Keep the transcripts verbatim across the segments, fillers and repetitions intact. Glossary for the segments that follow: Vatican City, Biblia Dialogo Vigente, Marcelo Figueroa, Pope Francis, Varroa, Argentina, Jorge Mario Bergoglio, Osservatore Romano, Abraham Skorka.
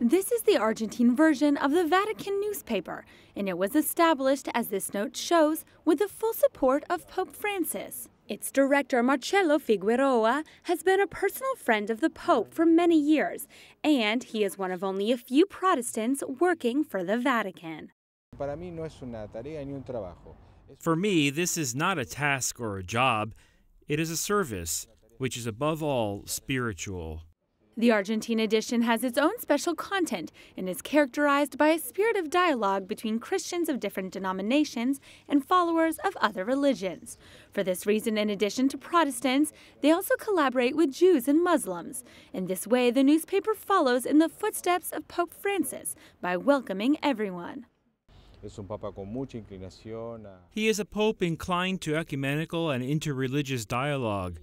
This is the Argentine version of the Vatican newspaper, and it was established, as this note shows, with the full support of Pope Francis. Its director, Marcelo Figueroa, has been a personal friend of the Pope for many years, and he is one of only a few Protestants working for the Vatican. For me, this is not a task or a job. It is a service, which is above all spiritual. The Argentine edition has its own special content and is characterized by a spirit of dialogue between Christians of different denominations and followers of other religions. For this reason, in addition to Protestants, they also collaborate with Jews and Muslims. In this way, the newspaper follows in the footsteps of Pope Francis by welcoming everyone. He is a pope inclined to ecumenical and interreligious dialogue.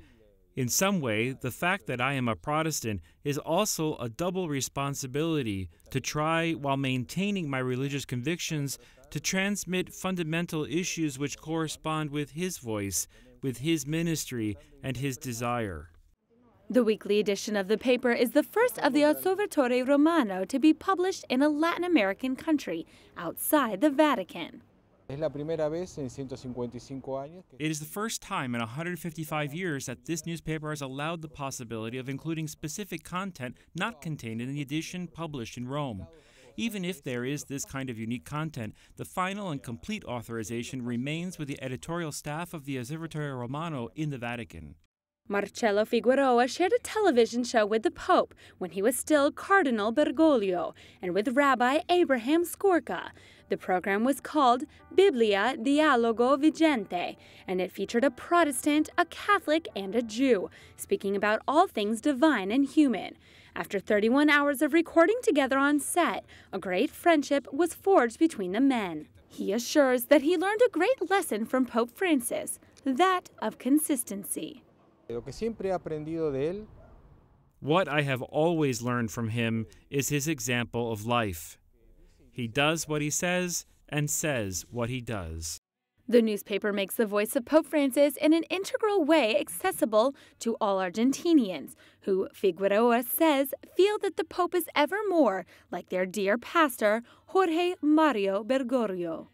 In some way, the fact that I am a Protestant is also a double responsibility to try, while maintaining my religious convictions, to transmit fundamental issues which correspond with his voice, with his ministry, and his desire. The weekly edition of the paper is the first of the Osservatore Romano to be published in a Latin American country outside the Vatican. It is the first time in one hundred fifty-five years that this newspaper has allowed the possibility of including specific content not contained in the edition published in Rome. Even if there is this kind of unique content, the final and complete authorization remains with the editorial staff of the Osservatore Romano in the Vatican. Marcelo Figueroa shared a television show with the Pope when he was still Cardinal Bergoglio and with Rabbi Abraham Skorka. The program was called Biblia Dialogo Vigente, and it featured a Protestant, a Catholic, and a Jew, speaking about all things divine and human. After thirty-one hours of recording together on set, a great friendship was forged between the men. He assures that he learned a great lesson from Pope Francis, that of consistency. What I have always learned from him is his example of life. He does what he says and says what he does. The newspaper makes the voice of Pope Francis in an integral way accessible to all Argentinians, who, Figueroa says, feel that the Pope is ever more like their dear pastor, Jorge Mario Bergoglio.